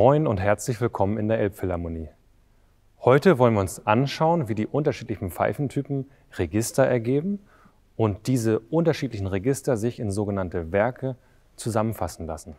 Moin und herzlich willkommen in der Elbphilharmonie. Heute wollen wir uns anschauen, wie die unterschiedlichen Pfeifentypen Register ergeben und diese unterschiedlichen Register sich in sogenannte Werke zusammenfassen lassen.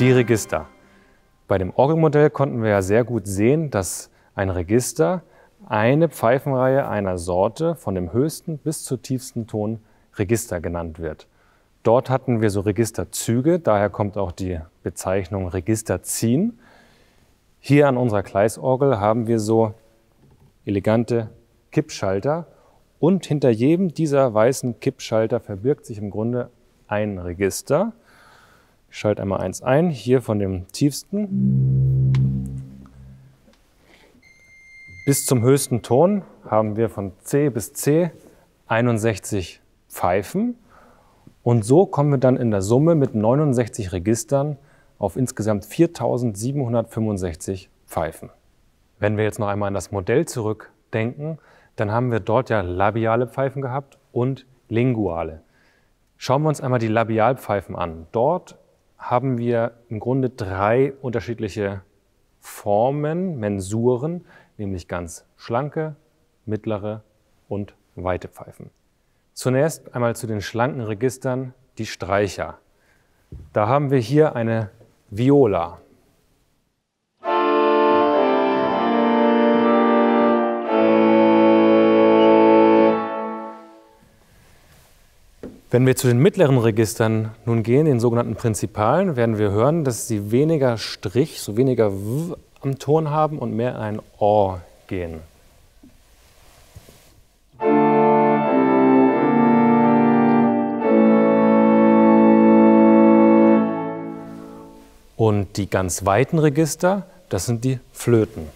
Die Register. Bei dem Orgelmodell konnten wir ja sehr gut sehen, dass ein Register eine Pfeifenreihe einer Sorte von dem höchsten bis zu tiefsten Ton Register genannt wird. Dort hatten wir so Registerzüge, daher kommt auch die Bezeichnung Register ziehen. Hier an unserer Kleisorgel haben wir so elegante Kippschalter und hinter jedem dieser weißen Kippschalter verbirgt sich im Grunde ein Register. Ich schalte einmal eins ein, hier von dem tiefsten. Bis zum höchsten Ton haben wir von C bis C 61 Pfeifen. Und so kommen wir dann in der Summe mit 69 Registern auf insgesamt 4765 Pfeifen. Wenn wir jetzt noch einmal an das Modell zurückdenken, dann haben wir dort ja labiale Pfeifen gehabt und linguale. Schauen wir uns einmal die Labialpfeifen an. Dort haben wir im Grunde drei unterschiedliche Formen, Mensuren, nämlich ganz schlanke, mittlere und weite Pfeifen. Zunächst einmal zu den schlanken Registern, die Streicher. Da haben wir hier eine Viola. Wenn wir zu den mittleren Registern nun gehen, den sogenannten Prinzipalen, werden wir hören, dass sie weniger Strich, so weniger W am Ton haben und mehr ein O gehen. Und die ganz weiten Register, das sind die Flöten.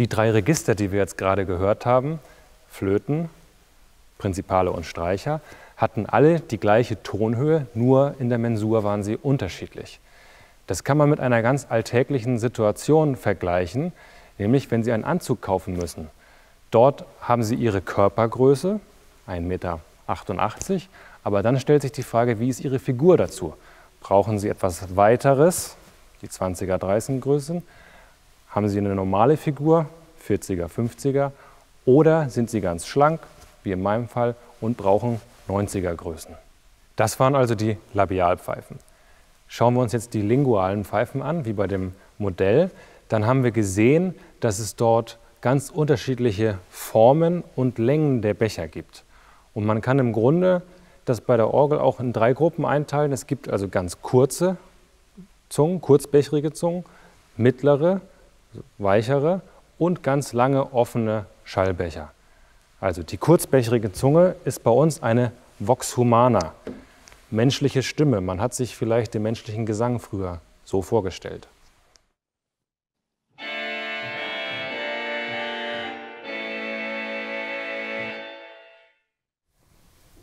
Die drei Register, die wir jetzt gerade gehört haben, Flöten, Prinzipale und Streicher, hatten alle die gleiche Tonhöhe, nur in der Mensur waren sie unterschiedlich. Das kann man mit einer ganz alltäglichen Situation vergleichen, nämlich wenn Sie einen Anzug kaufen müssen. Dort haben Sie Ihre Körpergröße, 1,88 Meter, aber dann stellt sich die Frage, wie ist Ihre Figur dazu? Brauchen Sie etwas Weiteres, die 20er, 30er Größen? Haben Sie eine normale Figur, 40er, 50er, oder sind Sie ganz schlank, wie in meinem Fall, und brauchen 90er Größen? Das waren also die Labialpfeifen. Schauen wir uns jetzt die lingualen Pfeifen an, wie bei dem Modell. Dann haben wir gesehen, dass es dort ganz unterschiedliche Formen und Längen der Becher gibt. Und man kann im Grunde das bei der Orgel auch in drei Gruppen einteilen. Es gibt also ganz kurze Zungen, kurzbecherige Zungen, mittlere, weichere und ganz lange offene Schallbecher. Also die kurzbecherige Zunge ist bei uns eine Vox Humana, menschliche Stimme. Man hat sich vielleicht den menschlichen Gesang früher so vorgestellt.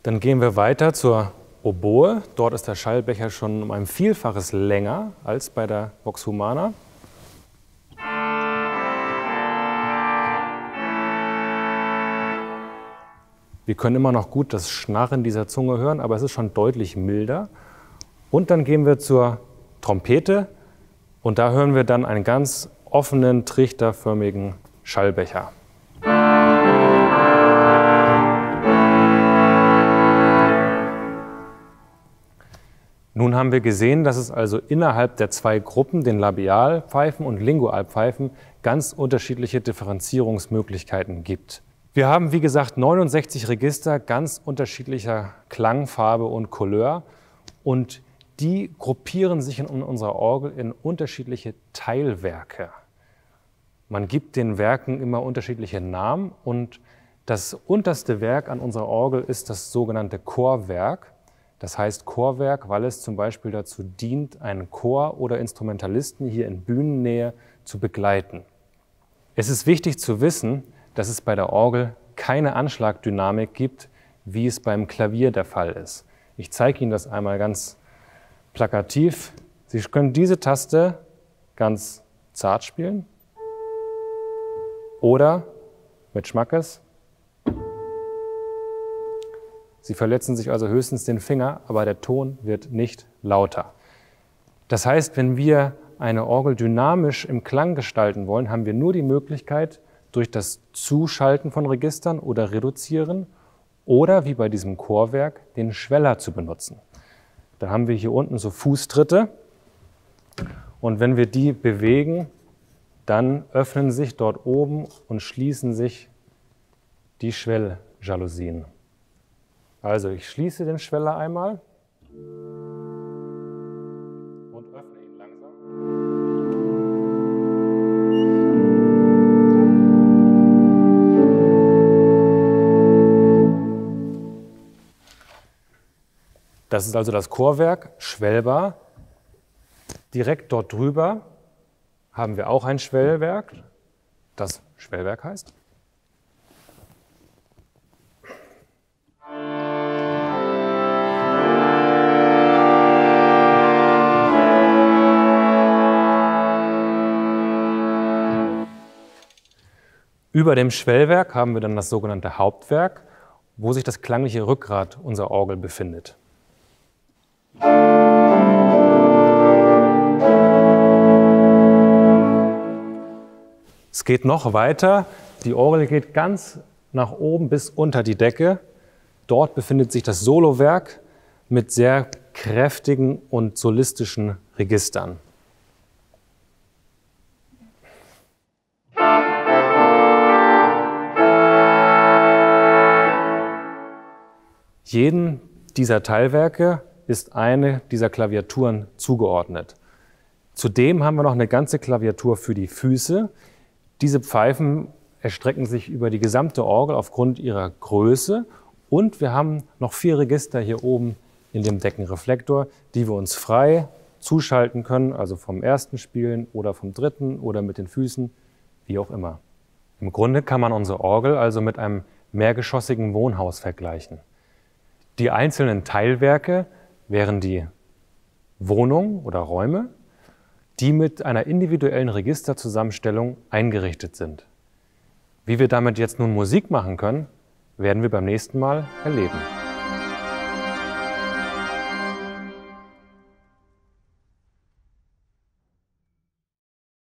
Dann gehen wir weiter zur Oboe. Dort ist der Schallbecher schon um ein Vielfaches länger als bei der Vox Humana. Wir können immer noch gut das Schnarren dieser Zunge hören, aber es ist schon deutlich milder. Und dann gehen wir zur Trompete und da hören wir dann einen ganz offenen, trichterförmigen Schallbecher. Nun haben wir gesehen, dass es also innerhalb der zwei Gruppen, den Labialpfeifen und Lingualpfeifen, ganz unterschiedliche Differenzierungsmöglichkeiten gibt. Wir haben, wie gesagt, 69 Register ganz unterschiedlicher Klangfarbe und Couleur und die gruppieren sich in unserer Orgel in unterschiedliche Teilwerke. Man gibt den Werken immer unterschiedliche Namen und das unterste Werk an unserer Orgel ist das sogenannte Chorwerk. Das heißt Chorwerk, weil es zum Beispiel dazu dient, einen Chor oder Instrumentalisten hier in Bühnennähe zu begleiten. Es ist wichtig zu wissen, dass es bei der Orgel keine Anschlagdynamik gibt, wie es beim Klavier der Fall ist. Ich zeige Ihnen das einmal ganz plakativ. Sie können diese Taste ganz zart spielen oder mit Schmackes. Sie verletzen sich also höchstens den Finger, aber der Ton wird nicht lauter. Das heißt, wenn wir eine Orgel dynamisch im Klang gestalten wollen, haben wir nur die Möglichkeit, durch das Zuschalten von Registern oder Reduzieren oder, wie bei diesem Chorwerk, den Schweller zu benutzen. Da haben wir hier unten so Fußtritte und wenn wir die bewegen, dann öffnen sich dort oben und schließen sich die Schwelljalousien. Also ich schließe den Schweller einmal und öffne ihn langsam. Das ist also das Chorwerk, schwellbar. Direkt dort drüber haben wir auch ein Schwellwerk, das Schwellwerk heißt. Über dem Schwellwerk haben wir dann das sogenannte Hauptwerk, wo sich das klangliche Rückgrat unserer Orgel befindet. Es geht noch weiter. Die Orgel geht ganz nach oben bis unter die Decke. Dort befindet sich das Solowerk mit sehr kräftigen und solistischen Registern. Jedem dieser Teilwerke ist eine dieser Klaviaturen zugeordnet. Zudem haben wir noch eine ganze Klaviatur für die Füße. Diese Pfeifen erstrecken sich über die gesamte Orgel aufgrund ihrer Größe. Und wir haben noch 4 Register hier oben in dem Deckenreflektor, die wir uns frei zuschalten können, also vom ersten Spielen oder vom dritten oder mit den Füßen, wie auch immer. Im Grunde kann man unsere Orgel also mit einem mehrgeschossigen Wohnhaus vergleichen. Die einzelnen Teilwerke wären die Wohnungen oder Räume, die mit einer individuellen Registerzusammenstellung eingerichtet sind. Wie wir damit jetzt nun Musik machen können, werden wir beim nächsten Mal erleben.